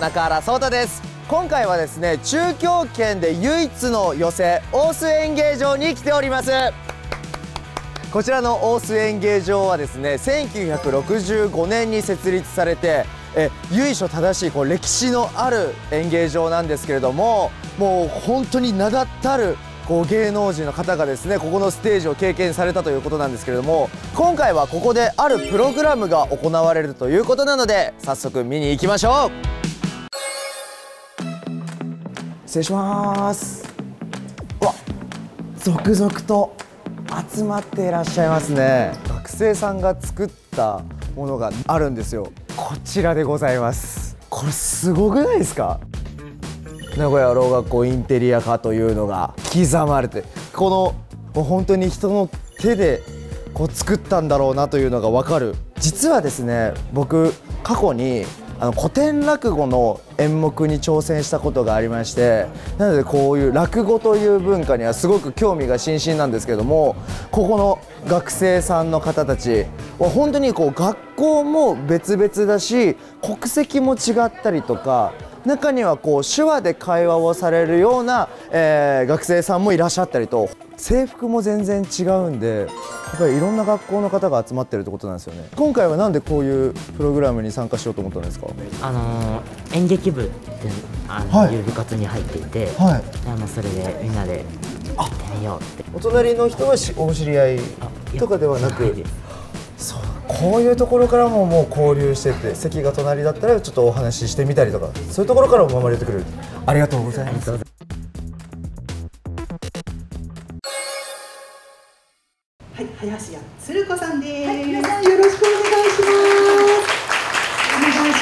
中原颯太です。今回はですね、中京圏で唯一の寄席、大須演芸場に来ております。こちらの大須演芸場はですね、1965年に設立されて、由緒正しいこう歴史のある演芸場なんですけれども、もう本当に名だたるこう芸能人の方がですね、ここのステージを経験されたということなんですけれども、今回はここであるプログラムが行われるということなので、早速見に行きましょう。失礼します。うわ、続々と集まっていらっしゃいますね。学生さんが作ったものがあるんですよ。こちらでございます。これすごくないですか。名古屋ろう学校インテリア科というのが刻まれて、この本当に人の手でこう作ったんだろうなというのが分かる。実はですね、僕過去に古典落語の演目に挑戦したことがありまして、なのでこういう落語という文化にはすごく興味が津々なんですけども、ここの学生さんの方たちは本当にこう学校も別々だし、国籍も違ったりとか、中にはこう手話で会話をされるような、学生さんもいらっしゃったりと、制服も全然違うんで、やっぱりいろんな学校の方が集まってるってことなんですよね。今回はなんでこういうプログラムに参加しようと思ったんですか。演劇部っていう部活に入っていて、それでみんなでやってみようって。お隣の人はお知り合いとかではなく、そう、こういうところからももう交流してて、席が隣だったらちょっとお話ししてみたりとか、そういうところからも生まれてくる。ありがとうございます。はい、林家つる子さんです。はい、皆さんよろしくお願いします。お願い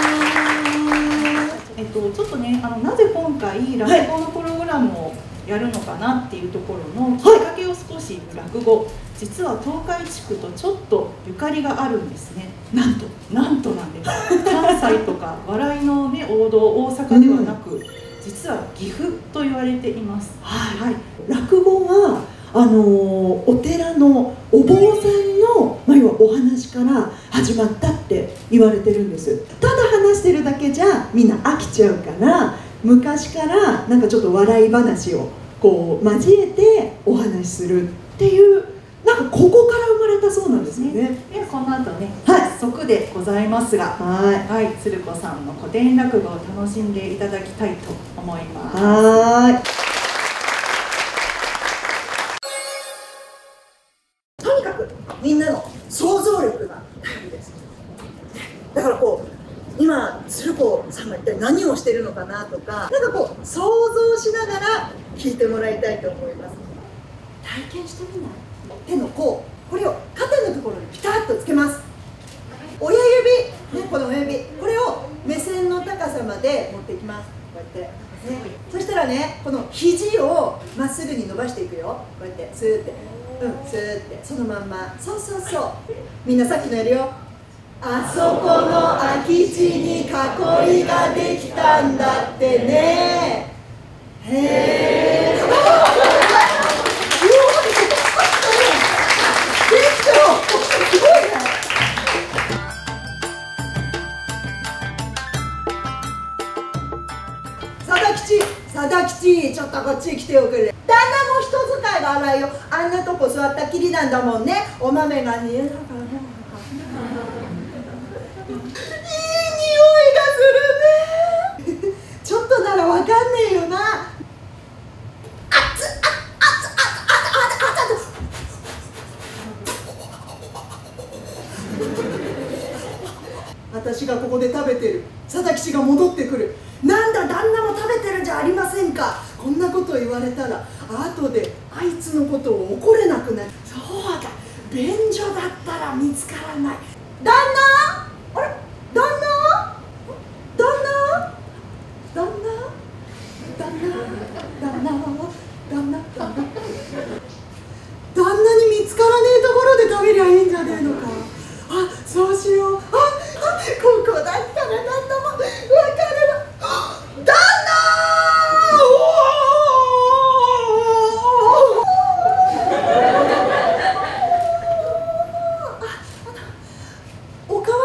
します。ちょっとね、なぜ今回落語のプログラムをやるのかなっていうところのきっかけを少し、落語実は東海地区とちょっとゆかりがあるんですね。なんとなんとなんです。関西とか笑いの、ね、王道大阪ではなく、実は岐阜と言われています。はい、はい、落語はお寺のお坊さんの、要はお話から始まったって言われてるんです。ただ話してるだけじゃみんな飽きちゃうから、昔からなんかちょっと笑い話をこう交えてお話しするっていう、なんかここから生まれたそうなんですね。でこの後ね、早速でございますが、はい、つる子さんの古典落語を楽しんでいただきたいと思います。とにかくみんなの想像力が大事です。だからこう今つる子さんは一体何をしてるのかなとか、なんかこう想像しながら聞いてもらいたいと思います。体験してみない？手の甲、これを肩のところにピタッとつけます。親指、ね、この親指、これを目線の高さまで持っていきます。こうやって、ね、そしたらね、この肘をまっすぐに伸ばしていくよ。こうやって、スーって、スーって、そのまんま、そうそうそう。みんなさっきのやるよ。あそこの空き地に囲いができたんだってね。へー。ちょっとこっちに来ておくれ。旦那も人使いが荒いよ。あんなとこ座ったきりなんだもんね。お豆が煮えながらいい匂いがするね。ちょっとならわかんねえよな。私がここで食べてる。佐々木氏が戻ってくる。なんだ、旦那も食べてるじゃありませんか。こんなこと言われたら後であいつのことを怒れなくなる。そうだ、便所だったら見つからない。旦那、あれ、旦那、旦那、旦那、旦那、旦那、旦那、旦那、旦那に見つからねえところで食べりゃいいんじゃねえのか。あ、そうしよう。あ、ここだったら旦那も分かるわ。旦那！おおおかわ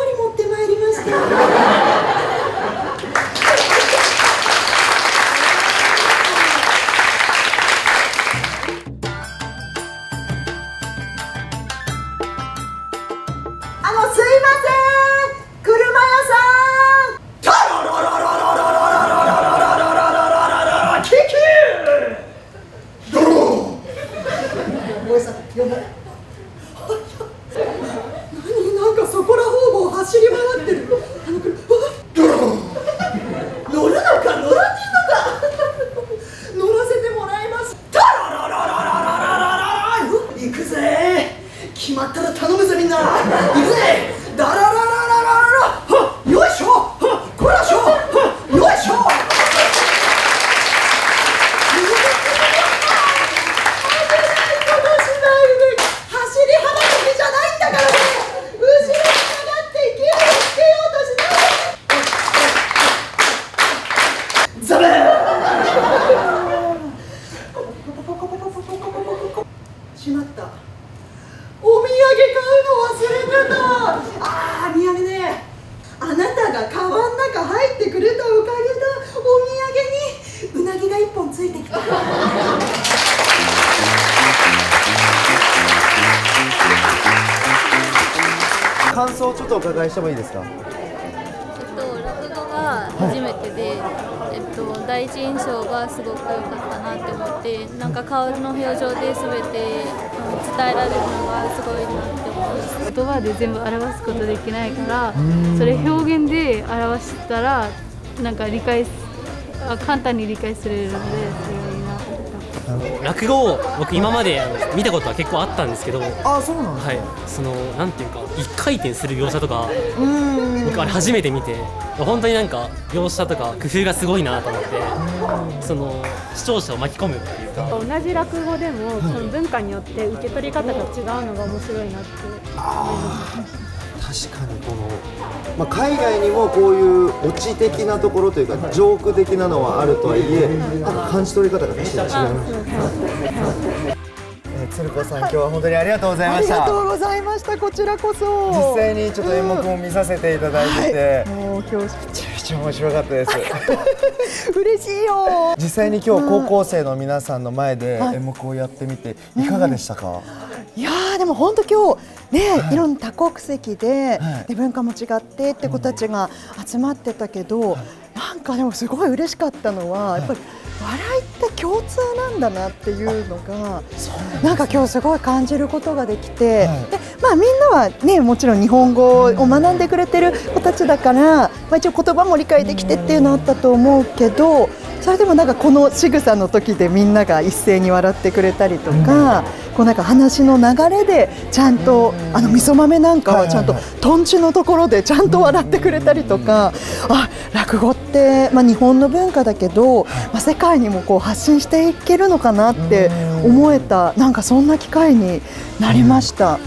感想をちょっとお伺いしてもいいですか。落語は初めてで、第一印象がすごく良かったなって思って、なんか顔の表情で全て伝えられるのがすごいなって思います。言葉で全部表すことできないから、それ表現で表したらなんか簡単に理解するので、すごい。落語を僕今まで見たことは結構あったんですけど、そうなんですか。はい、そのなんていうか一回転する描写とか、僕あれ初めて見て、本当になんか描写とか工夫がすごいなと思って、その視聴者を巻き込むっていうか、同じ落語でもその文化によって受け取り方が違うのが面白いなって。確かにこの、海外にもこういうオチ的なところというか、ジョーク的なのはあるとはいえ、感じ取り方が確かに違いますね。つる子さん、今日は本当にありがとうございました。ありがとうございました。こちらこそ。実際にちょっと演目も見させていただいて、もう今日めちゃめちゃ面白かったです。嬉しいよ。実際に今日高校生の皆さんの前で演目をやってみていかがでしたか。いやー、でも本当今日。ね、いろんな多国籍で、文化も違ってって子たちが集まってたけど、なんかでもすごい嬉しかったのは、やっぱり笑いって共通なんだなっていうのが、なんか今日すごい感じることができて、で、みんなはね、もちろん日本語を学んでくれてる子たちだから、一応言葉も理解できてっていうのあったと思うけど、それでもなんかこの仕草の時でみんなが一斉に笑ってくれたりとか、こうなんか話の流れでちゃんとみそ豆なんかはちゃんととんちのところでちゃんと笑ってくれたりとか、落語って日本の文化だけど世界にもこう発信していけるのかなって思えた、なんかそんな機会になりました。